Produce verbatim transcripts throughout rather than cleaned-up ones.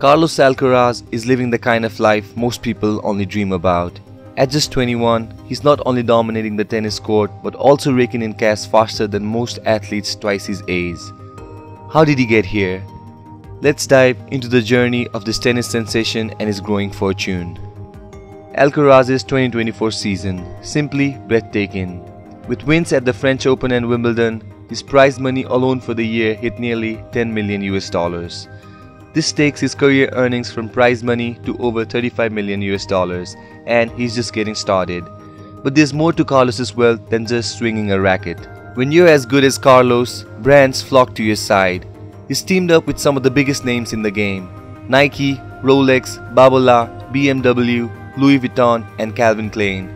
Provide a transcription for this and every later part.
Carlos Alcaraz is living the kind of life most people only dream about. At just twenty-one, he's not only dominating the tennis court but also raking in cash faster than most athletes twice his age. How did he get here? Let's dive into the journey of this tennis sensation and his growing fortune. Alcaraz's twenty twenty-four season, simply breathtaking. With wins at the French Open and Wimbledon, his prize money alone for the year hit nearly ten million US dollars. This takes his career earnings from prize money to over thirty-five million US dollars, and he's just getting started. But there's more to Carlos's wealth than just swinging a racket. When you're as good as Carlos, brands flock to your side. He's teamed up with some of the biggest names in the game: Nike, Rolex, Babolat, B M W, Louis Vuitton, and Calvin Klein.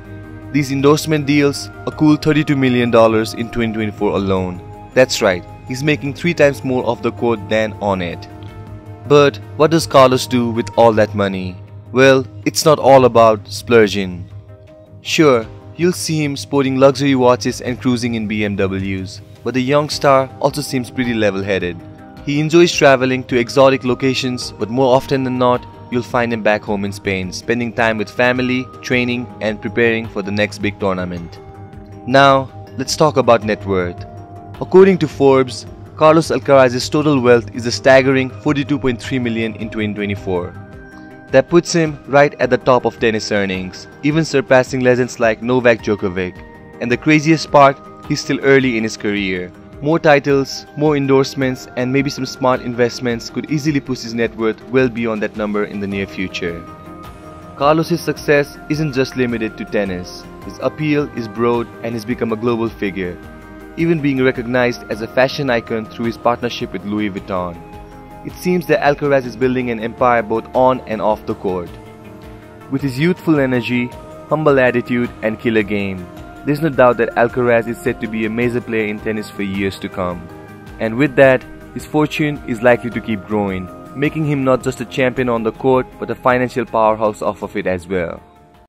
These endorsement deals, a cool thirty-two million dollars in twenty twenty-four alone. That's right, he's making three times more off the court than on it. But what does Carlos do with all that money? Well, it's not all about splurging. Sure, you'll see him sporting luxury watches and cruising in B M Ws, but the young star also seems pretty level-headed. He enjoys traveling to exotic locations, but more often than not, you'll find him back home in Spain, spending time with family, training, and preparing for the next big tournament. Now, let's talk about net worth. According to Forbes, Carlos Alcaraz's total wealth is a staggering forty-two point three million dollars in twenty twenty-four. That puts him right at the top of tennis earnings, even surpassing legends like Novak Djokovic. And the craziest part, he's still early in his career. More titles, more endorsements, and maybe some smart investments could easily push his net worth well beyond that number in the near future. Carlos's success isn't just limited to tennis. His appeal is broad and he's become a global figure, even being recognized as a fashion icon through his partnership with Louis Vuitton. It seems that Alcaraz is building an empire both on and off the court. With his youthful energy, humble attitude, and killer game, there's no doubt that Alcaraz is said to be a major player in tennis for years to come. And with that, his fortune is likely to keep growing, making him not just a champion on the court but a financial powerhouse off of it as well.